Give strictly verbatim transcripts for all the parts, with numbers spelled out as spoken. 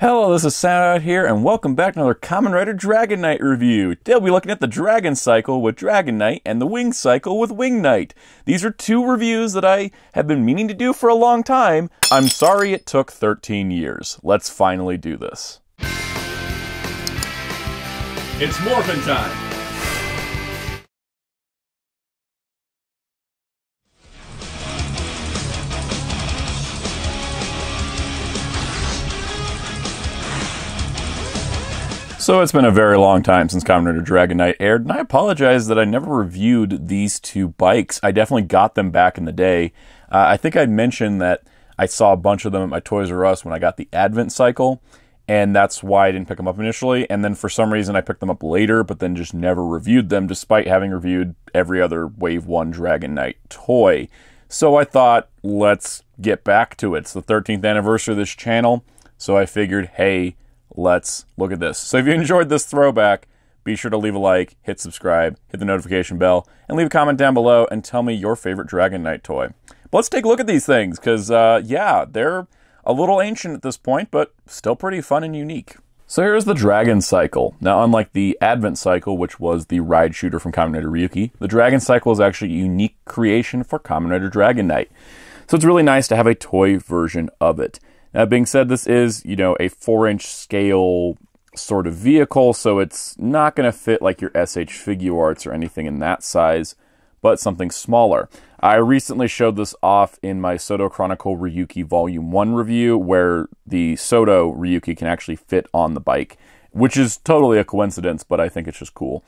Hello, this is Sound Out here, and welcome back to another Kamen Rider Dragon Knight review. Today we'll be looking at the Dragon Cycle with Dragon Knight and the Wing Cycle with Wing Knight. These are two reviews that I have been meaning to do for a long time. I'm sorry it took thirteen years. Let's finally do this. It's morphin' time! So it's been a very long time since Kamen Rider Dragon Knight aired, and I apologize that I never reviewed these two bikes. I definitely got them back in the day. Uh, I think I mentioned that I saw a bunch of them at my Toys R Us when I got the Advent Cycle, and that's why I didn't pick them up initially. And then for some reason I picked them up later, but then just never reviewed them, despite having reviewed every other Wave one Dragon Knight toy. So I thought, let's get back to it. It's the thirteenth anniversary of this channel, so I figured, hey, let's look at this. So if you enjoyed this throwback, be sure to leave a like, hit subscribe, hit the notification bell, and leave a comment down below and tell me your favorite Dragon Knight toy. But let's take a look at these things, because, uh, yeah, they're a little ancient at this point, but still pretty fun and unique. So here's the Dragon Cycle. Now, unlike the Advent Cycle, which was the ride shooter from Kamen Rider Ryuki, the Dragon Cycle is actually a unique creation for Kamen Rider Dragon Knight. So it's really nice to have a toy version of it. That being said, this is, you know, a four inch scale sort of vehicle, so it's not going to fit like your S H Figuarts or anything in that size, but something smaller. I recently showed this off in my Soto Chronicle Ryuki Volume one review, where the Soto Ryuki can actually fit on the bike, which is totally a coincidence, but I think it's just cool.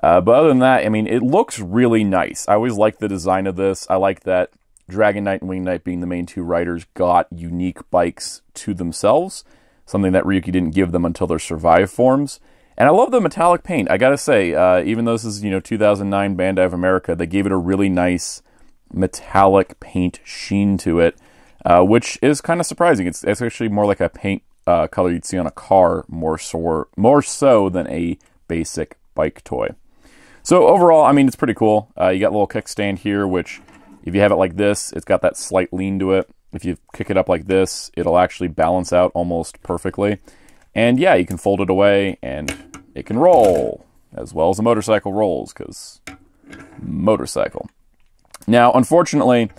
Uh, but other than that, I mean, it looks really nice. I always like the design of this. I like that Dragon Knight and Wing Knight, being the main two riders, got unique bikes to themselves, something that Ryuki didn't give them until their Survive forms. And I love the metallic paint. I gotta say, uh, even though this is, you know, two thousand nine Bandai of America, they gave it a really nice metallic paint sheen to it, uh, which is kind of surprising. It's, it's actually more like a paint uh, color you'd see on a car, more so, more so than a basic bike toy. So overall, I mean, it's pretty cool. Uh, you got a little kickstand here, which, if you have it like this, it's got that slight lean to it. If you kick it up like this, it'll actually balance out almost perfectly. And yeah, you can fold it away and it can roll, as well as a motorcycle rolls, because motorcycle. Now, unfortunately,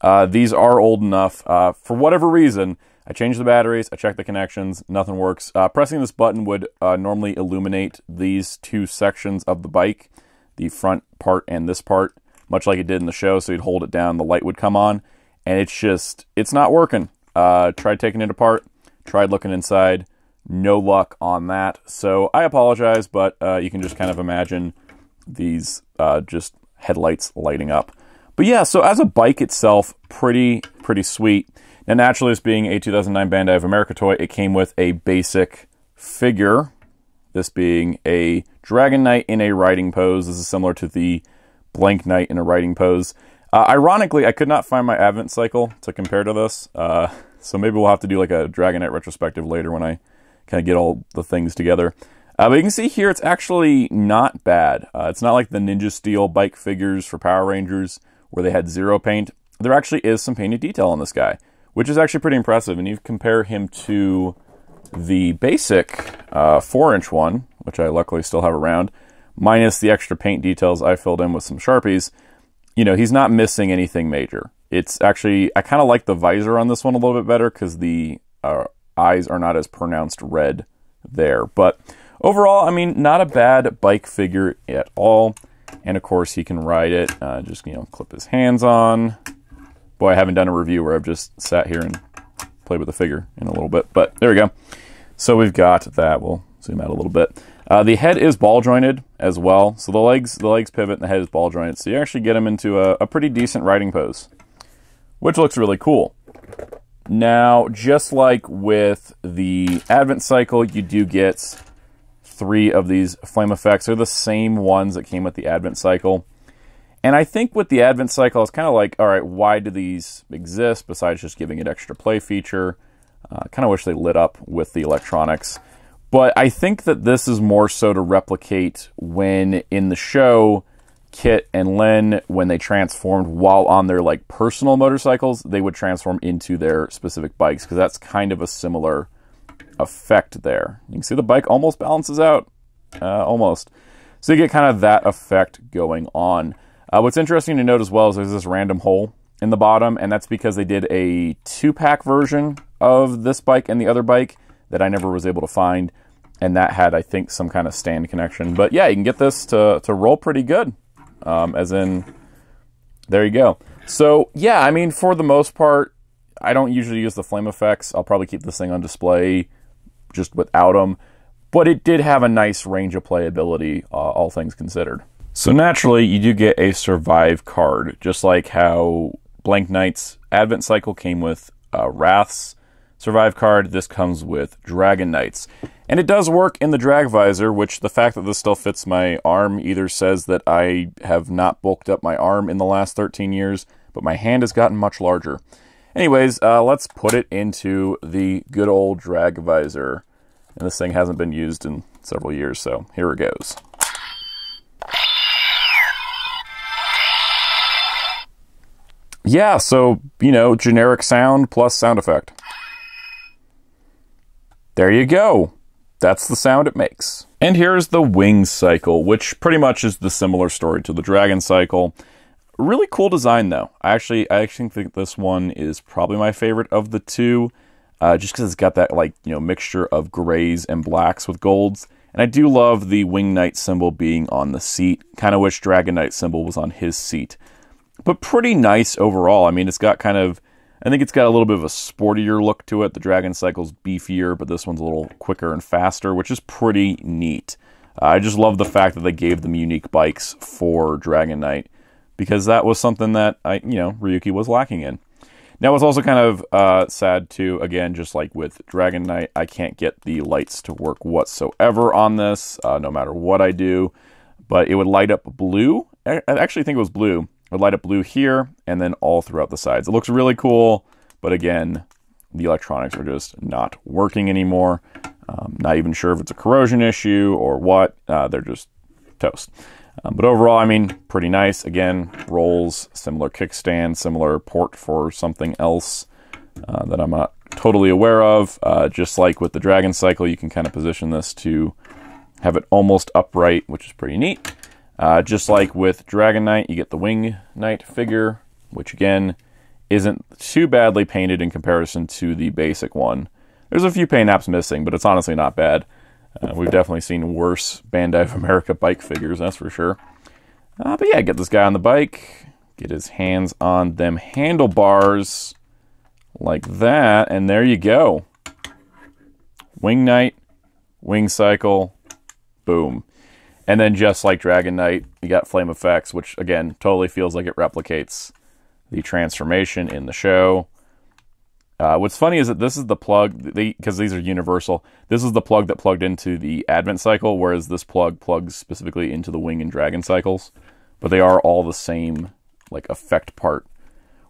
uh, these are old enough. Uh, for whatever reason, I changed the batteries, I checked the connections, nothing works. Uh, pressing this button would uh, normally illuminate these two sections of the bike, the front part and this part, much like it did in the show. So you'd hold it down, the light would come on, and it's just, it's not working. Uh, tried taking it apart, tried looking inside, no luck on that. So I apologize, but uh, you can just kind of imagine these uh, just headlights lighting up. But yeah, so as a bike itself, pretty, pretty sweet. Now naturally, this being a two thousand nine Bandai of America toy, it came with a basic figure, this being a Dragon Knight in a riding pose. This is similar to the Blank Knight in a riding pose. Uh, ironically, I could not find my Advent Cycle to compare to this, uh, so maybe we'll have to do like a Dragon Knight retrospective later when I kind of get all the things together. Uh, but you can see here, it's actually not bad. Uh, it's not like the Ninja Steel bike figures for Power Rangers where they had zero paint. There actually is some painted detail on this guy, which is actually pretty impressive. And you compare him to the basic uh, four inch one, which I luckily still have around, minus the extra paint details I filled in with some Sharpies, you know, he's not missing anything major. It's actually, I kind of like the visor on this one a little bit better because the uh, eyes are not as pronounced red there. But overall, I mean, not a bad bike figure at all. And of course, he can ride it. Uh, just, you know, clip his hands on. Boy, I haven't done a review where I've just sat here and played with the figure in a little bit. But there we go. So we've got that. We'll zoom out a little bit. Uh, the head is ball jointed as well, so the legs the legs pivot and the head is ball jointed, so you actually get him into a, a pretty decent riding pose, which looks really cool. Now, just like with the Advent Cycle, you do get three of these flame effects. They're the same ones that came with the Advent Cycle, and I think with the Advent Cycle, it's kind of like, all right, why do these exist besides just giving it extra play feature? I uh, kind of wish they lit up with the electronics. But I think that this is more so to replicate when in the show, Kit and Len, when they transformed while on their like personal motorcycles, they would transform into their specific bikes, because that's kind of a similar effect there. You can see the bike almost balances out, uh, almost. So you get kind of that effect going on. Uh, what's interesting to note as well is there's this random hole in the bottom, and that's because they did a two-pack version of this bike and the other bike that I never was able to find, and that had, I think, some kind of stand connection. But yeah, you can get this to, to roll pretty good, um, as in, there you go. So yeah, I mean, for the most part, I don't usually use the flame effects. I'll probably keep this thing on display just without them, but it did have a nice range of playability, uh, all things considered. So naturally, you do get a survive card, just like how Blank Knight's Advent Cycle came with uh, Wrath's survive card. This comes with Dragon Knight's. And it does work in the Drag Visor, which the fact that this still fits my arm either says that I have not bulked up my arm in the last thirteen years, but my hand has gotten much larger. Anyways, uh, let's put it into the good old Drag Visor. And this thing hasn't been used in several years, so here it goes. Yeah, so, you know, generic sound plus sound effect. There you go. That's the sound it makes. And here's the Wing Cycle, which pretty much is the similar story to the Dragon Cycle. Really cool design, though. I actually, I actually think this one is probably my favorite of the two, uh, just because it's got that, like, you know, mixture of grays and blacks with golds. And I do love the Wing Knight symbol being on the seat. Kind of wish Dragon Knight symbol was on his seat. But pretty nice overall. I mean, it's got kind of, I think it's got a little bit of a sportier look to it. The Dragon Cycle's beefier, but this one's a little quicker and faster, which is pretty neat. Uh, I just love the fact that they gave them unique bikes for Dragon Knight, because that was something that, I, you know, Ryuki was lacking in. Now, it's also kind of uh, sad, too, again, just like with Dragon Knight, I can't get the lights to work whatsoever on this, uh, no matter what I do. But it would light up blue. I actually think it was blue. Would light up blue here and then all throughout the sides. It looks really cool, but again, the electronics are just not working anymore. Um, not even sure if it's a corrosion issue or what. Uh, they're just toast. Um, but overall, I mean, pretty nice. Again, rolls, similar kickstand, similar port for something else uh, that I'm not totally aware of. Uh, just like with the Dragon Cycle, you can kind of position this to have it almost upright, which is pretty neat. Uh, just like with Dragon Knight, you get the Wing Knight figure, which again, isn't too badly painted in comparison to the basic one. There's a few paint apps missing, but it's honestly not bad. Uh, we've definitely seen worse Bandai of America bike figures, that's for sure. Uh, but yeah, get this guy on the bike, get his hands on them handlebars like that, and there you go. Wing Knight, Wing Cycle, boom. And then just like Dragon Knight, you got flame effects, which again, totally feels like it replicates the transformation in the show. Uh, what's funny is that this is the plug, because these are universal, this is the plug that plugged into the Advent Cycle, whereas this plug plugs specifically into the Wing and Dragon Cycles. But they are all the same, like, effect part,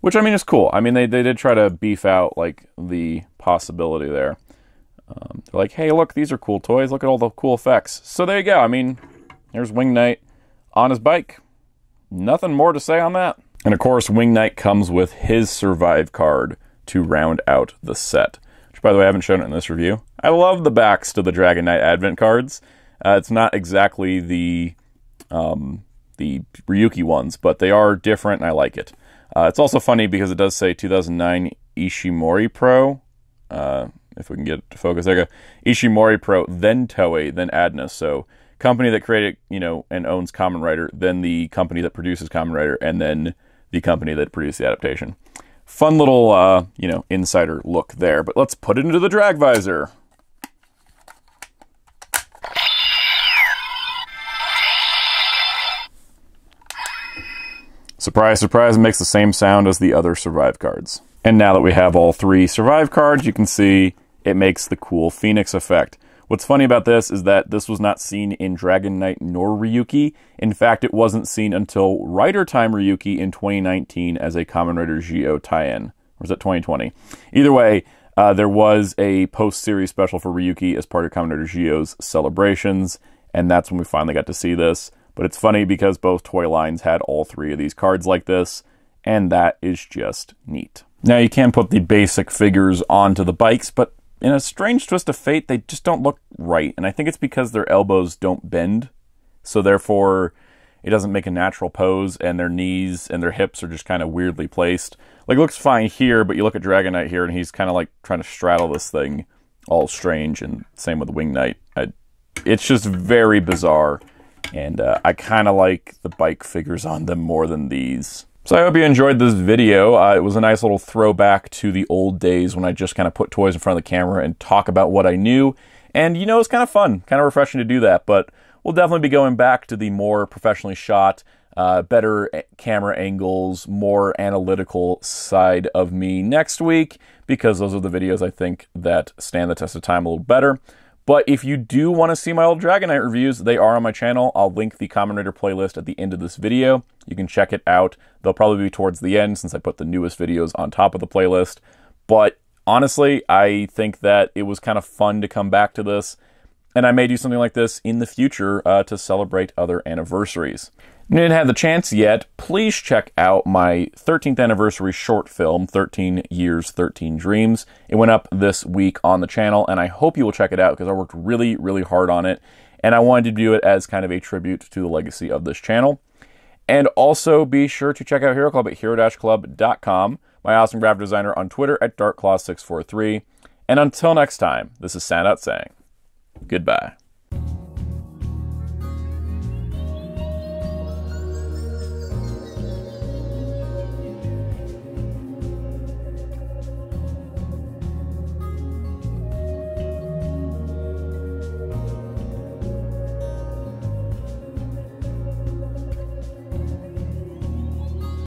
which, I mean, is cool. I mean, they, they did try to beef out, like, the possibility there. Um, they're like, hey, look, these are cool toys. Look at all the cool effects. So there you go. I mean, here's Wing Knight on his bike. Nothing more to say on that. And of course, Wing Knight comes with his survive card to round out the set. Which, by the way, I haven't shown it in this review. I love the backs to the Dragon Knight Advent cards. Uh, it's not exactly the um, the Ryuki ones, but they are different, and I like it. Uh, it's also funny because it does say two thousand nine Ishimori Pro. Uh, if we can get it to focus, there you go. Ishimori Pro, then Toei, then Adna. So, company that created, you know, and owns Kamen Rider, then the company that produces Kamen Rider, and then the company that produced the adaptation. Fun little, uh, you know, insider look there, but let's put it into the Drag Visor. Surprise, surprise, it makes the same sound as the other survive cards. And now that we have all three survive cards, you can see it makes the cool Phoenix effect. What's funny about this is that this was not seen in Dragon Knight nor Ryuki. In fact, it wasn't seen until Rider Time Ryuki in twenty nineteen as a Kamen Rider Gio tie-in. Or was it twenty twenty? Either way, uh, there was a post-series special for Ryuki as part of Kamen Rider Gio's celebrations, and that's when we finally got to see this. But it's funny because both toy lines had all three of these cards like this, and that is just neat. Now, you can put the basic figures onto the bikes, but in a strange twist of fate, they just don't look right. And I think it's because their elbows don't bend. So therefore, it doesn't make a natural pose, and their knees and their hips are just kind of weirdly placed. Like, it looks fine here, but you look at Dragon Knight here, and he's kind of like trying to straddle this thing. All strange, and same with Wing Knight. I, it's just very bizarre, and uh, I kind of like the bike figures on them more than these. So I hope you enjoyed this video. Uh, it was a nice little throwback to the old days when I just kind of put toys in front of the camera and talk about what I knew. And, you know, it's kind of fun, kind of refreshing to do that, but we'll definitely be going back to the more professionally shot, uh, better camera angles, more analytical side of me next week, because those are the videos I think that stand the test of time a little better. But if you do want to see my old Dragon Knight reviews, they are on my channel. I'll link the Kamen Rider playlist at the end of this video. You can check it out. They'll probably be towards the end since I put the newest videos on top of the playlist. But honestly, I think that it was kind of fun to come back to this. And I may do something like this in the future uh, to celebrate other anniversaries. If you didn't have the chance yet, please check out my thirteenth anniversary short film, thirteen years, thirteen dreams. It went up this week on the channel, and I hope you will check it out because I worked really, really hard on it. And I wanted to do it as kind of a tribute to the legacy of this channel. And also be sure to check out Hero Club at hero dash club dot com, my awesome graphic designer on Twitter at dark claw six four three. And until next time, this is Sanat saying, goodbye.